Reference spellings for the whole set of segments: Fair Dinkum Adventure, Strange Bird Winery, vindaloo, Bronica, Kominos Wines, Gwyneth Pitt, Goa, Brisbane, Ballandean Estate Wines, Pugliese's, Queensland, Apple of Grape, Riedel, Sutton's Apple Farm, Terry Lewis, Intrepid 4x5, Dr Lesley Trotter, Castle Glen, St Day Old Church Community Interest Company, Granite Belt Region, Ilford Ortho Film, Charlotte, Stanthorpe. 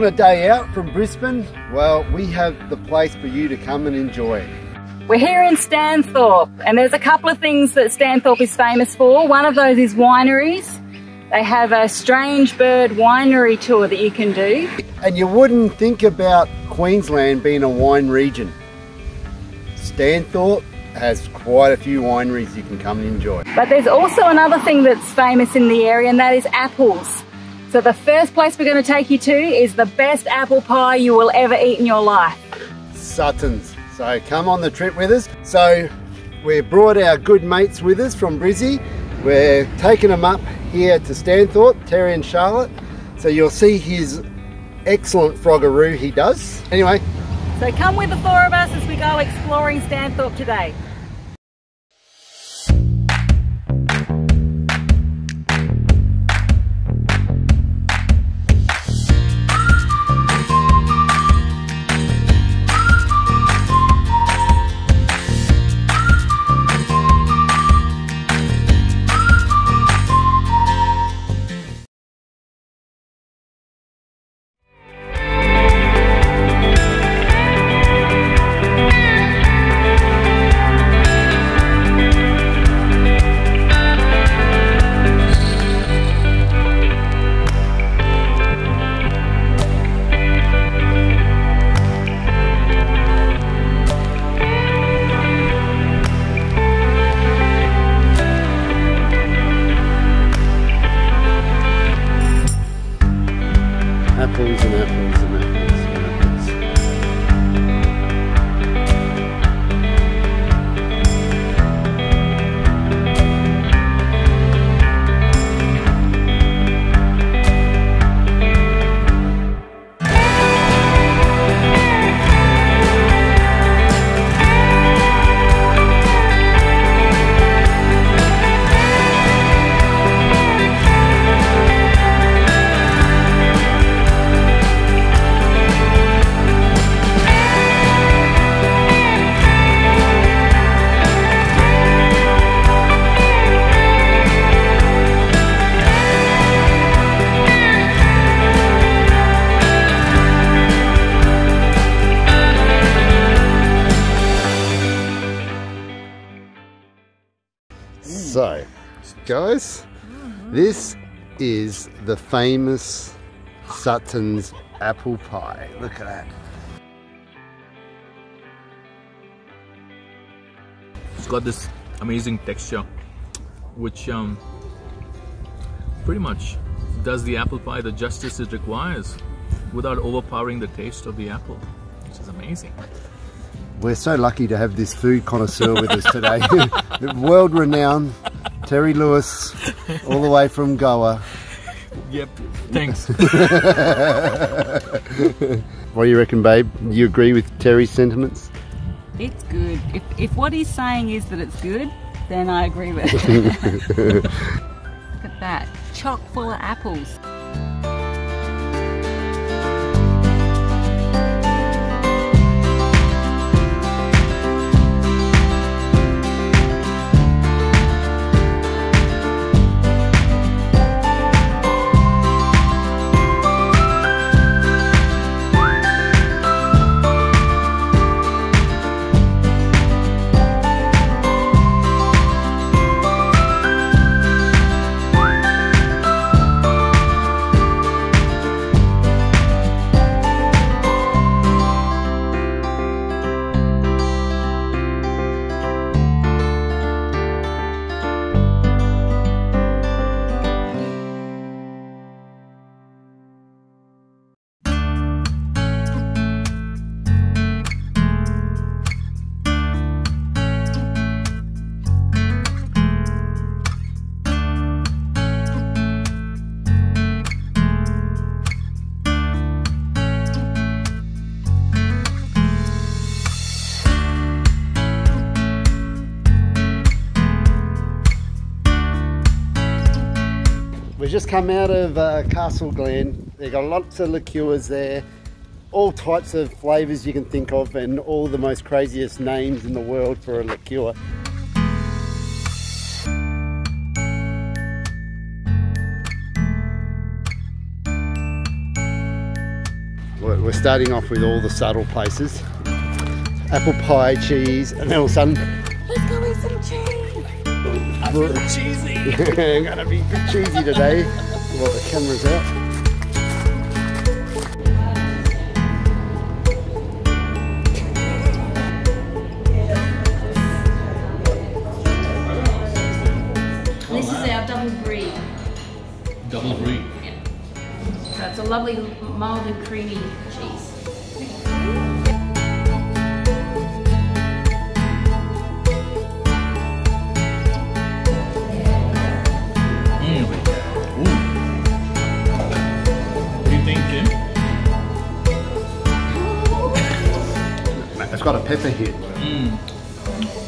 Want a day out from Brisbane? Well, we have the place for you to come and enjoy. We're here in Stanthorpe, and there's a couple of things that Stanthorpe is famous for. One of those is wineries. They have a Strange Bird Winery tour that you can do. And you wouldn't think about Queensland being a wine region. Stanthorpe has quite a few wineries you can come and enjoy. But there's also another thing that's famous in the area, and that is apples. So the first place we're going to take you to is the best apple pie you will ever eat in your life. Sutton's. So come on the trip with us. So we brought our good mates with us from Brizzy. We're taking them up here to Stanthorpe, Terry and Charlotte. So you'll see his excellent froggaroo he does. Anyway. So come with the four of us as we go exploring Stanthorpe today. So, guys, this is the famous Sutton's apple pie. Look at that. It's got this amazing texture, which pretty much does the apple pie the justice it requires without overpowering the taste of the apple, which is amazing. We're so lucky to have this food connoisseur with us today. World-renowned Terry Lewis, all the way from Goa. Yep, thanks. What do you reckon, babe? You agree with Terry's sentiments? It's good. If what he's saying is that it's good, then I agree with it. Look at that, chock full of apples. We've just come out of Castle Glen. They've got lots of liqueurs there, all types of flavours you can think of, and all the most craziest names in the world for a liqueur. We're starting off with all the subtle places. Apple pie, cheese, and then all of a sudden, let's go eat some cheese. I feel cheesy. I'm gonna be a bit cheesy today while the camera's out. It's a lovely mild and creamy cheese. What do you think, Jim? It's got a pepper hit.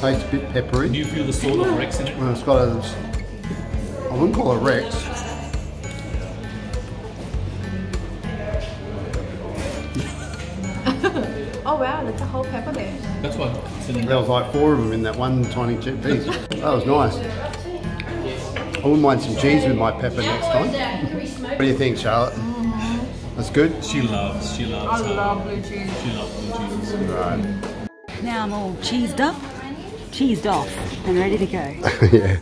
Tastes a bit peppery. Do you feel the salt of Rex in it? Well, it's got a... I wouldn't call it Rex. Oh wow, that's a whole pepper there. That's what. There was like 4 of them in that one tiny piece. That was nice. I wouldn't mind some cheese with my pepper next time. What do you think, Charlotte? That's good? She loves. I love blue cheese. She loves blue cheese. Right. Now I'm all cheesed off, and ready to go. Yeah.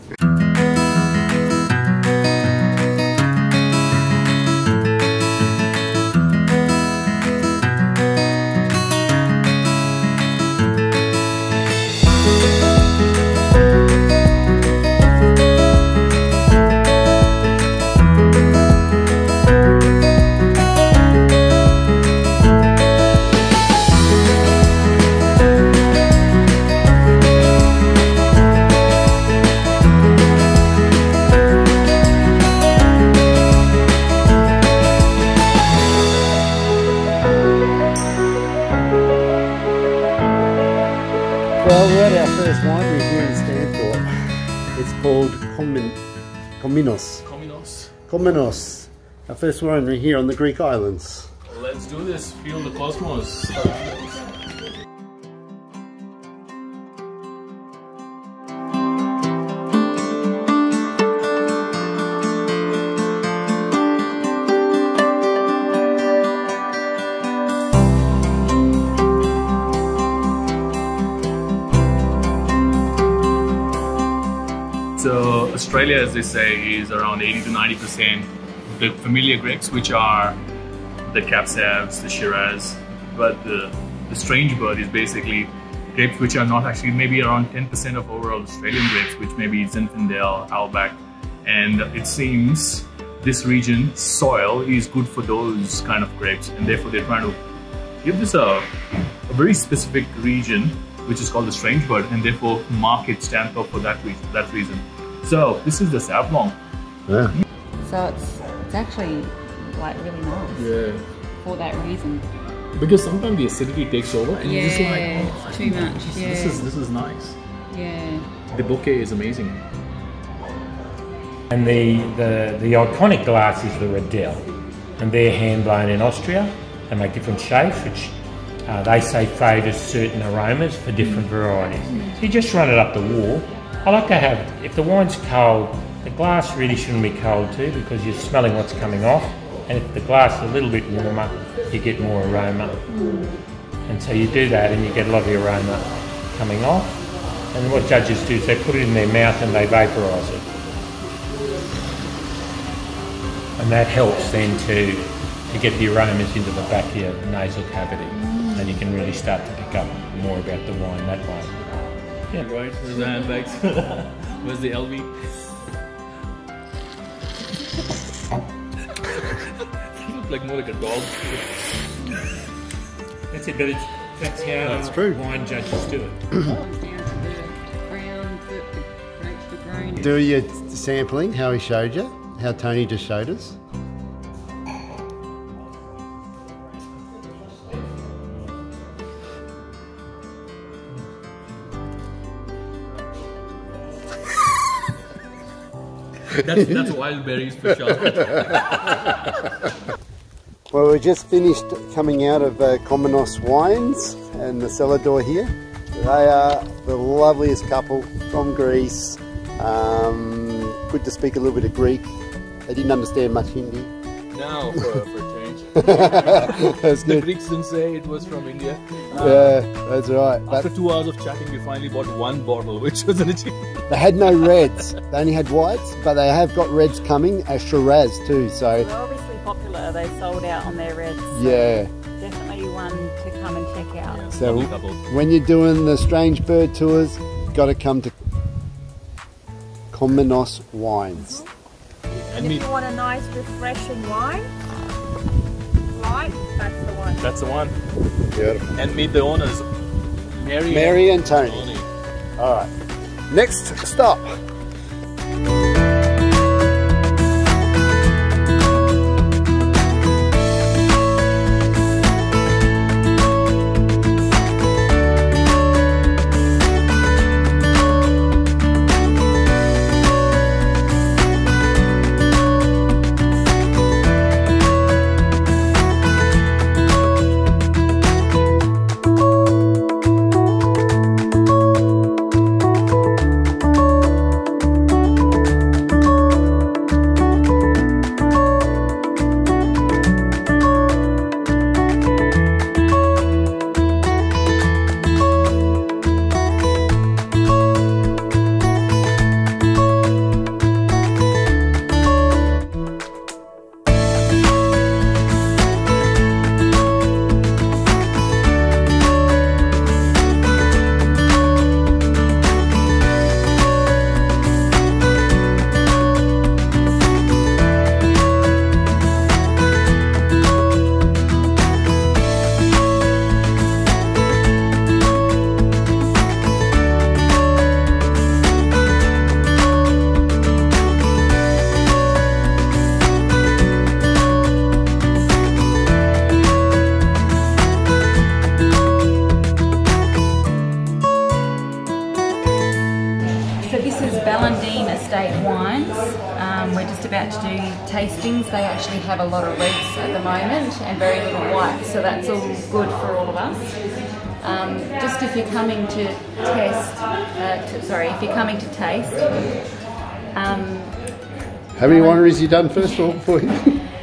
Well, we're at our first winery here in Stanthorpe. It's called Kominos. Our first winery here on the Greek islands. Let's do this. Feel the cosmos. So Australia, as they say, is around 80 to 90% the familiar grapes, which are the Cab Sauv, the Shiraz, but the Strange Bird is basically grapes which are not actually, maybe around 10% of overall Australian grapes, which maybe is Zinfandel, Outback, and it seems this region soil is good for those kind of grapes, and therefore they're trying to give this a very specific region, which is called the Strange Bird, and therefore market Stanthorpe for that reason. So this is the Sauvignon. Yeah. So it's actually like really nice. Yeah. For that reason. Because sometimes the acidity takes over, and you're just like, oh, it's too much. Yeah. This is nice. Yeah. The bouquet is amazing. And the iconic glass is the Riedel, and they're hand blown in Austria and make different shapes, which. They say favours certain aromas for different varieties. So you just run it up the wall. I like to have, if the wine's cold, the glass really shouldn't be cold too, because you're smelling what's coming off. And if the glass is a little bit warmer, you get more aroma. And so you do that and you get a lot of the aroma coming off. And what judges do is they put it in their mouth and they vaporise it. And that helps then to get the aromas into the back of your nasal cavity. And you can really start to pick up more about the wine that way. Yeah. Right, where's the handbags? Where's the LV? You look like more like a dog. That's it, but that's how wine judges do it. Do your sampling, how he showed you, how Tony just showed us. That's wild berries for sure. Well, we just finished coming out of Kominos Wines and the cellar door here. They are the loveliest couple from Greece. Good to speak a little bit of Greek. They didn't understand much Hindi. No, for a change. The Greeks didn't say it was from India. Yeah, that's right. After 2 hours of chatting, we finally bought one bottle, which was an achievement. They had no reds. They only had whites, but they have got reds coming as Shiraz too. So they're obviously popular. They sold out on their reds. So yeah, definitely one to come and check out. Yeah, so when you're doing the Strange Bird tours, you've got to come to Kominos Wines. Mm-hmm. And if you want a nice, refreshing wine, right? That's the one. That's the one. Beautiful. And meet the owners, Mary and Tony. All right. Next stop. Ballandean Estate Wines. We're just about to do tastings. They actually have a lot of reds at the moment and very little white, so that's all good for all of us. Just if you're coming to test, if you're coming to taste. How many wineries you done first of all before you?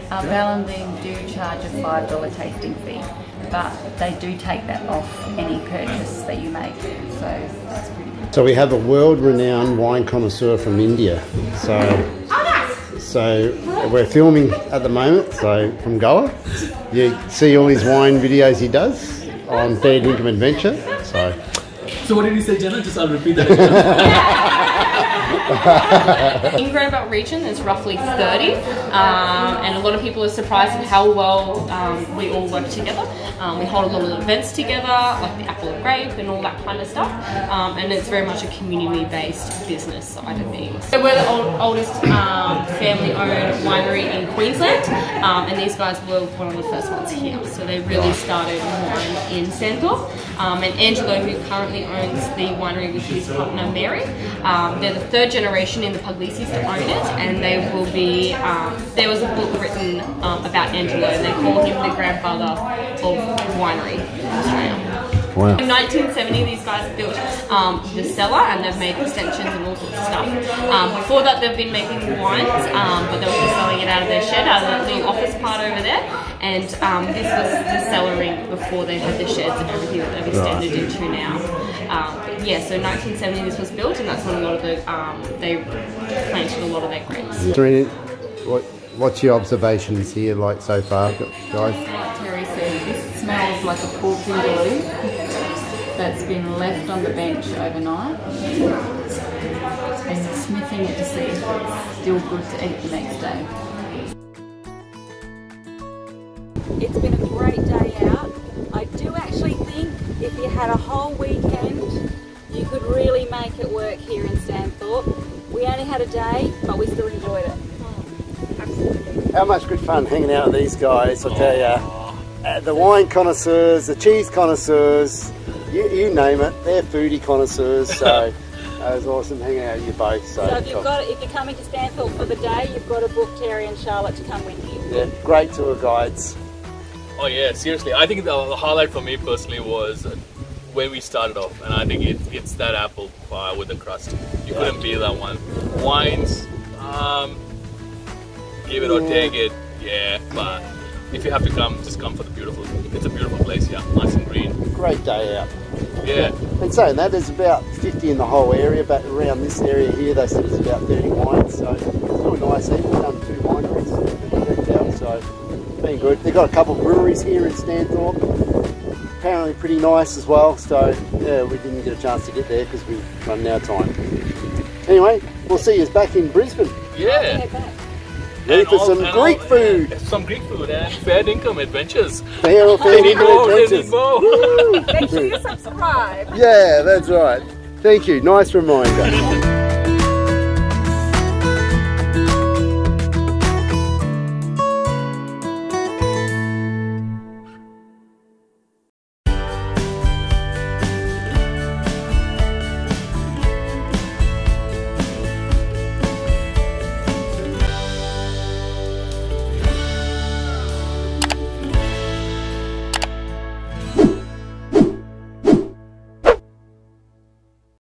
Ballandean do charge a $5 tasting fee, but they do take that off any purchase that you make, so that's pretty. So we have a world-renowned wine connoisseur from India. So we're filming at the moment. So from Goa, you see all his wine videos he does on Fair Dinkum Adventure. So what did he say, Jenna? Just I'll repeat that. In Granite Belt Region, there's roughly 30, and a lot of people are surprised at how well we all work together. We hold a lot of events together, like the Apple of Grape and all that kind of stuff, and it's very much a community-based business side of things. So we're the oldest family-owned winery in Queensland, and these guys were one of the first ones here. So they really started wine in Stanthorpe, and Angelo, who currently owns the winery with his partner Mary, they're the third generation in the Pugliese's to own it, and they will be. There was a book written about Angelo, and they called him the grandfather of winery in Australia. Wow. In 1970 these guys built the cellar, and they've made extensions and all sorts of stuff. Before that they've been making wines, but they were just selling it out of their shed, out of that little office part over there, and this was the cellar ring before they had the sheds and everything that they've extended into now. Yeah, so 1970 this was built, and that's when a lot of the, they planted a lot of their grapes. Yeah. What's your observations here like so far, guys? It smells like a pork vindaloo that's been left on the bench overnight, and sniffing it to see if it's still good to eat the next day. It's been a great day out. I do actually think if you had a whole weekend you could really make it work here in Stanthorpe. We only had a day, but we still enjoyed it. Absolutely. How much good fun hanging out with these guys, I'll tell you. The wine connoisseurs, the cheese connoisseurs, you name it, they're foodie connoisseurs, so it was awesome hanging out with you both. So if you're coming to Stanthorpe for the day, you've got to book Terry and Charlotte to come with you. Yeah, great tour guides. Oh yeah, seriously, I think the highlight for me personally was where we started off, and I think it's that apple pie with the crust. You couldn't beat that one. Wines, give it or take it, yeah, but if you have to come, just come for the beautiful. It's a beautiful place here, nice and green. Great day out. Yeah. And saying that, there's about 50 in the whole area, but around this area here, they said there's about 30 wines, so it's really nice. Even done 2 wineries out, so it's been good. They've got a couple of breweries here in Stanthorpe. Apparently pretty nice as well, so yeah, we didn't get a chance to get there because we've run out of time. Anyway, we'll see you back in Brisbane. Yeah. Ready for some Greek food. Some Greek food and Fair Dinkum Adventures. Fair Dinkum Adventures. Make sure you subscribe. Yeah, that's right. Thank you. Nice reminder.